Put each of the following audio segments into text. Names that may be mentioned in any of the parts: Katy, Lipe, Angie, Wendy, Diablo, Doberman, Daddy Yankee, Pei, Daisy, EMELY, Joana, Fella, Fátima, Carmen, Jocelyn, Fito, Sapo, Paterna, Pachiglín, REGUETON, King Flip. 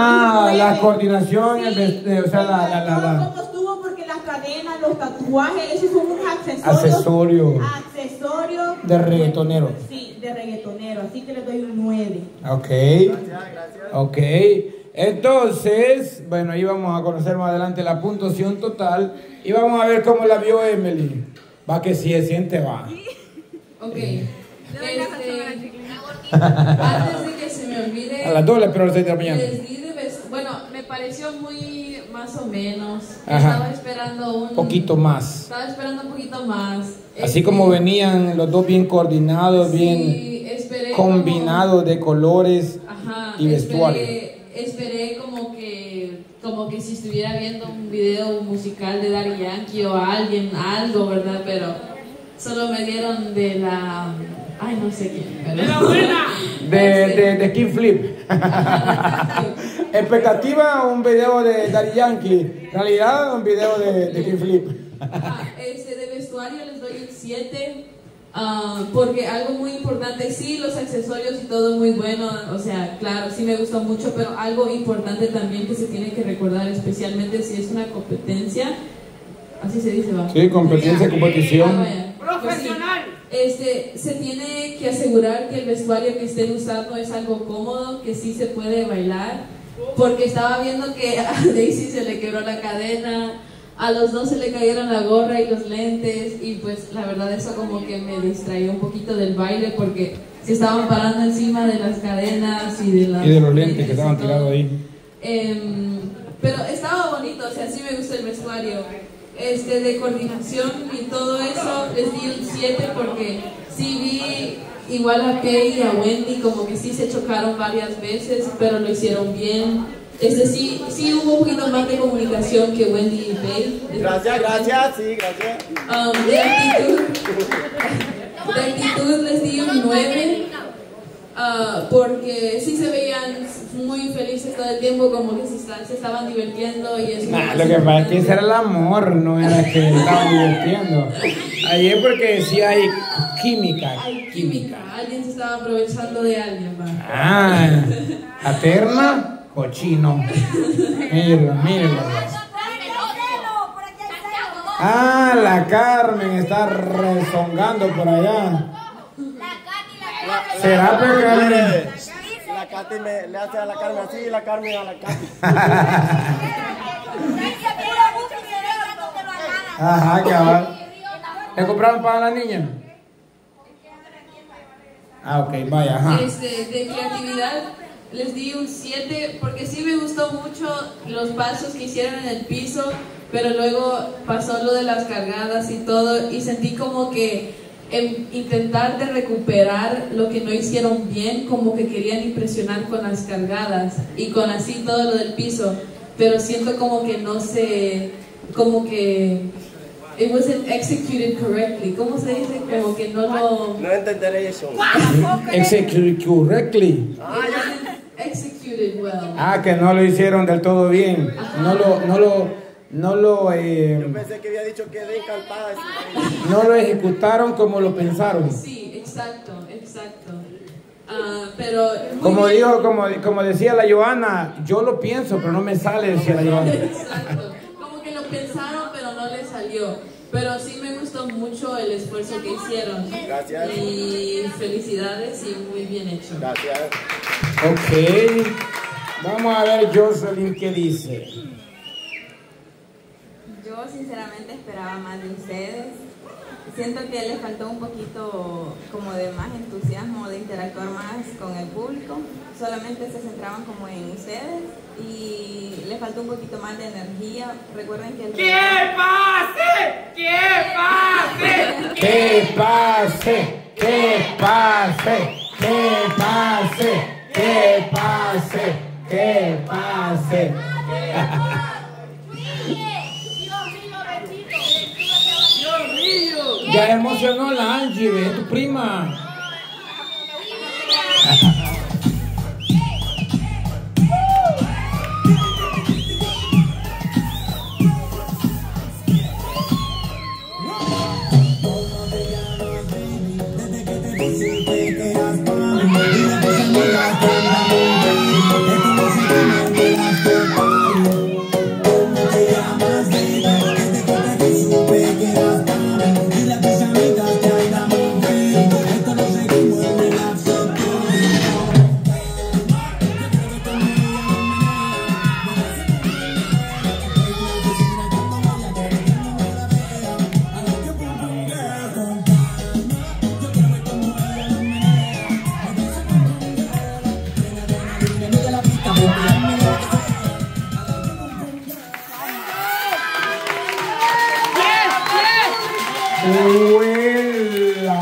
Ah, la coordinación, sí. O sea, ¿cómo estuvo? Porque las cadenas, los tatuajes, esos son unos accesorios de reggaetonero. Sí, de reggaetonero, así que le doy un 9. Ok. Gracias, gracias. Ok. Entonces, bueno, ahí vamos a conocer más adelante la puntuación total y vamos a ver cómo la vio Emely. Va que sí, siente va. Ok. Antes de que se me olvide, a las 2 pero a las 6 de la mañana. Bueno, me pareció muy más o menos. Estaba esperando un poquito más. Así como venían los dos bien coordinados, sí, bien combinados de colores y vestuario. Esperé como que si estuviera viendo un video musical de Daddy Yankee o algo, ¿verdad? Pero solo me dieron de la... Ay, no sé quién. Pero... ¡De la buena! De King Flip. Expectativa, un video de Daddy Yankee. Realidad, un video de King Flip. De vestuario les doy un 7. Porque algo muy importante, sí, los accesorios y todo muy bueno. O sea, claro, sí me gustó mucho. Pero algo importante también que se tiene que recordar, especialmente si es una competencia. Así se dice, va. Sí, competencia, competición. Profesional. Se tiene que asegurar que el vestuario que estén usando es algo cómodo, que sí se puede bailar, porque estaba viendo que a Daisy se le quebró la cadena, a los dos se le cayeron la gorra y los lentes, y pues la verdad eso como que me distraía un poquito del baile, porque se estaban parando encima de las cadenas y de, los lentes que estaban tirados ahí. Pero estaba bonito, o sea, sí me gusta el vestuario. De coordinación y todo eso les di un 7 porque sí vi igual a Pei y a Wendy como que sí se chocaron varias veces, pero lo hicieron bien. Sí hubo un poquito más de comunicación que Wendy y Pei. Gracias, gracias, sí, gracias. De actitud les di un 9. Porque sí se veían muy felices todo el tiempo, como que se estaban divirtiendo y eso. Lo que pasa es que ese era el amor, no era que estaban divirtiendo. Ahí es porque sí hay química. Alguien se estaba aprovechando de alguien. Paterna, cochino. Míralo, míralo. La Carmen está rezongando por allá. ¿Será pecado? La Katy le hace a la Carmen así y la Carmen a la Katy. Ajá, cabal. ¿Le compraron para la niña? Ok, vaya, ajá. De creatividad les di un 7 porque sí me gustó mucho los pasos que hicieron en el piso, pero luego pasó lo de las cargadas y todo y sentí como que intentar de recuperar lo que no hicieron bien, como que querían impresionar con las cargadas y con así todo lo del piso, pero siento como que no sé, como que it wasn't executed correctly. ¿Cómo se dice? Como que no entenderé eso. Executed correctly. Executed well. Que no lo hicieron del todo bien. Yo pensé que había dicho que era encantada. No lo ejecutaron como lo pensaron. Sí, exacto. Pero como decía la Joana, yo lo pienso, pero no me sale, decía la Joana. Exacto. Como que lo pensaron, pero no le salió. Pero sí me gustó mucho el esfuerzo que hicieron. Gracias. Y felicidades y muy bien hecho. Gracias. Ok. Vamos a ver Jocelyn qué dice. Yo sinceramente esperaba más de ustedes. Siento que les faltó un poquito como de más entusiasmo, de interactuar más con el público. Solamente se centraban como en ustedes y les faltó un poquito más de energía. Recuerden que... ¡Que pase! Ya emocionó la Angie, ¿ves? Tu prima. vuela.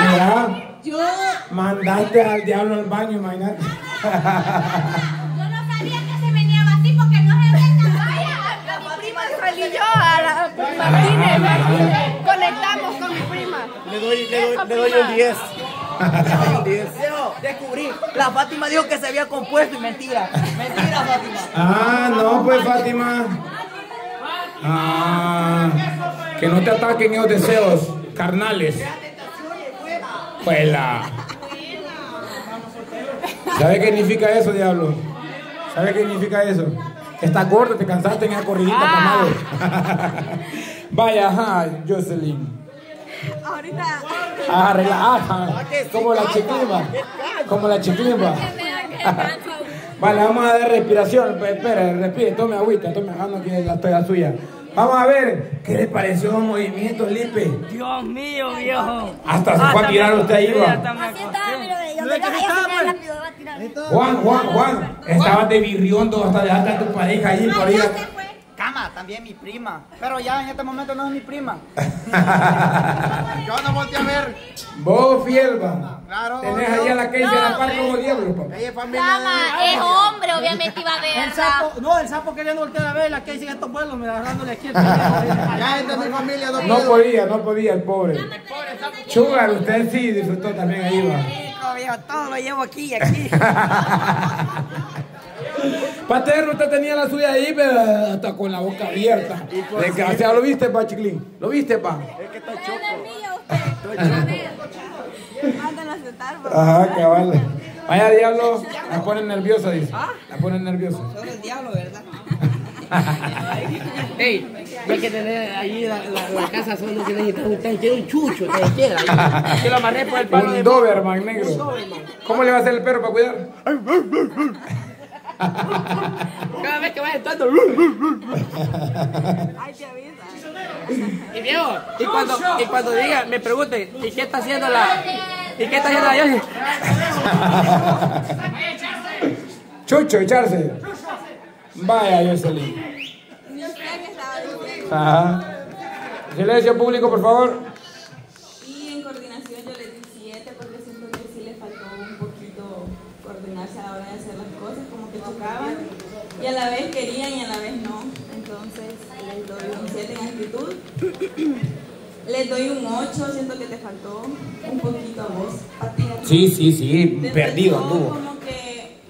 Mira, yo mandaste al diablo al baño, imagínate. Yo no sabía que se meneaba así porque no se venga. Vaya, mi prima salí yo a Martínez. Conectamos con mi prima. Le doy un 10. Descubrí, la Fátima dijo que se había compuesto y mentira. Mentira, Fátima. Ah, no, pues Fátima. Ah, que no te ataquen esos deseos carnales. Pues la. ¿Sabes qué significa eso, diablo? ¿Sabes qué significa eso? Estás gordo, te cansaste en esa corridita, mamado. Vaya, ajá, Jocelyn. Ahorita. Ah, relaja. Como la chiclimba. Como la chiclimba. Vale, vamos a dar respiración. Espera, respire, tome agüita, tome agua, que la toalla suya. Vamos a ver, ¿qué le pareció los movimientos, Lipe? Dios mío, viejo. Hasta se fue a tirar usted ahí, va. Juan, estabas de virriondo hasta dejarte a tu pareja ahí por ahí. Cama, también mi prima. Pero ya en este momento no es mi prima. Yo no volteé a ver. Vos, fielba. Claro. Tenés allá la que dice la par como diablo, papá. Ella es familia. Cama, de... es hombre, obviamente iba a ver. El sapo, no, el sapo quería voltear a ver la que dice estos vuelos, me agarrándole aquí el pelo. Ya está mi familia. No podía, el pobre. Chugar, usted sí disfrutó también ahí, va. Todo lo llevo aquí y aquí. Paterna, usted tenía la suya ahí, pero hasta con la boca abierta. Desgraciado, ¿lo viste, Pachiglín? ¿Lo viste, pa? Es que está choco. Mándalo a sentar, pa. Ajá, cabal. Vaya, diablo, la ponen nerviosa, dice. La ponen nerviosa. Son el diablo, ¿verdad? Ey, hay que tener ahí la casa solo que necesita. Usted quiere un chucho, que quiera. Que lo amarré por el palo. Un Doberman negro. ¿Cómo le va a hacer el perro para cuidar? Cada vez que vas entrando. Ay, te avisa. Y viejo, y cuando diga, me pregunte, ¿y qué está haciendo la? ¿Y qué está haciendo la Yoshi? Chucho, echarse. Vaya, Jocelyn. Ajá. Silencio público, por favor. Y en coordinación yo le di 7 porque siento que sí le faltó un poquito coordinarse a la hora de hacer las cosas, como que tocaban y a la vez querían y a la vez no. Entonces les doy un 7 en actitud, les doy un 8, siento que te faltó un poquito a vos, Paterna. Sí, te perdido anduvo. Como que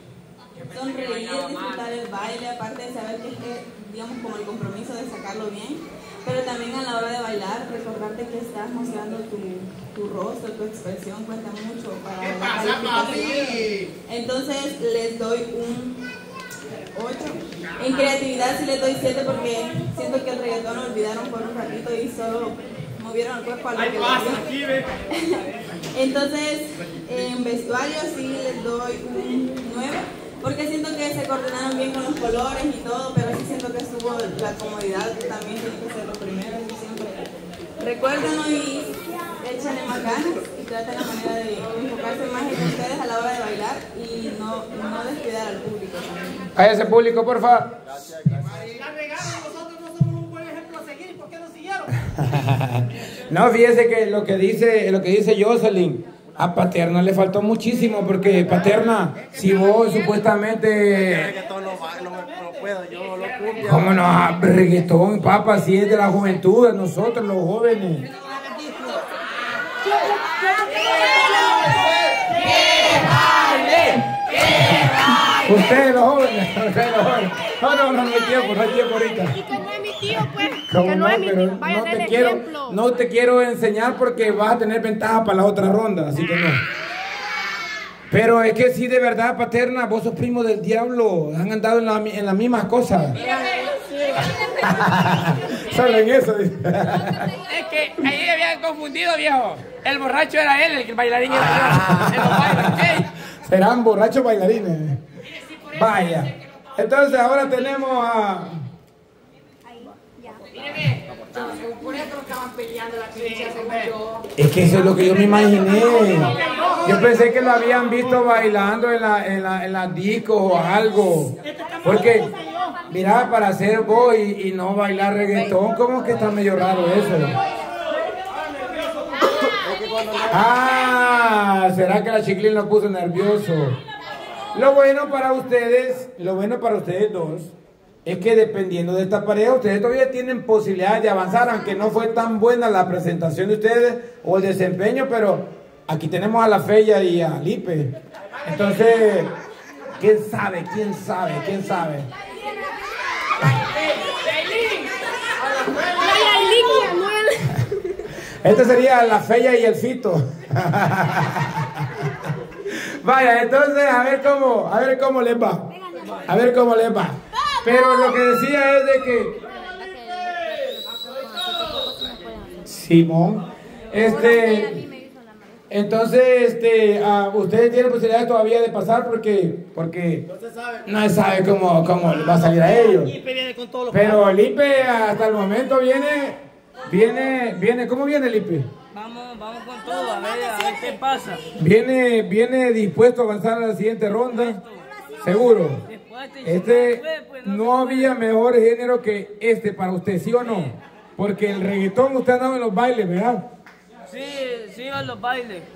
sonreír, disfrutar el baile, aparte de saber que es que, digamos, como el compromiso de sacarlo bien, pero también a la hora de bailar, recordarte que estás mostrando tu rostro, tu expresión cuenta mucho para... ¿Qué pasa, papi? Entonces les doy un 8. En creatividad sí les doy 7 porque siento que el reggaetón lo olvidaron por un ratito y solo movieron el cuerpo a lo que les dio. Entonces en vestuario sí les doy un 9 porque siento que se coordinaron bien con los colores y todo, pero sí siento que estuvo la comodidad que también tiene que ser lo primero. Recuérdenlo y échenle más ganas y traten la manera de enfocarse más en ustedes a la hora de bailar y no descuidar al público también. Cállese, público, por favor. Gracias, gracias. La regalan, nosotros no somos un buen ejemplo a seguir, ¿por qué no siguieron? No, fíjese que lo que dice Jocelyn, a Paterna le faltó muchísimo porque Paterna, si vos supuestamente... ¿Cómo no? Reggaetón, papá, si es de la juventud, de nosotros los jóvenes. Ustedes los jóvenes, no hay tiempo, ahorita. Y que no es mi tío, pues. Que no es mi tío, vaya a dar ejemplo. No te quiero enseñar porque vas a tener ventaja para la otra ronda, así que no. Pero es que sí, de verdad, Paterna, vos sos primo del diablo. Han andado en las mismas cosas. Solo en eso. Es que ahí habían confundido, viejo. El borracho era él, el bailarín era yo. Serán borrachos bailarines. Vaya. Entonces ahora tenemos a... Es que eso es lo que yo me imaginé. Yo pensé que lo habían visto bailando en la disco o algo. Porque, mira, para hacer voz y no bailar reggaetón, como que está medio raro eso. Ah, ¿será que la Chiquilín lo puso nervioso? Lo bueno para ustedes dos, es que dependiendo de esta pareja, ustedes todavía tienen posibilidad de avanzar, aunque no fue tan buena la presentación de ustedes o el desempeño, pero aquí tenemos a la Fella y a Lipe. Entonces, ¿quién sabe? Esta sería la Fella y el Fito. Vaya, entonces, a ver cómo les va. Pero lo que decía es de que Simón, ustedes tienen posibilidades todavía de pasar porque no se sabe cómo va a salir a ellos. Pero Lipe hasta el momento viene, ¿cómo viene Lipe? Vamos con todo, a ver qué pasa. Viene dispuesto a avanzar a la siguiente ronda. Seguro. No había mejor género que este para usted, ¿sí o no? Porque el reggaetón usted andaba en los bailes, ¿verdad? Sí, iba en los bailes.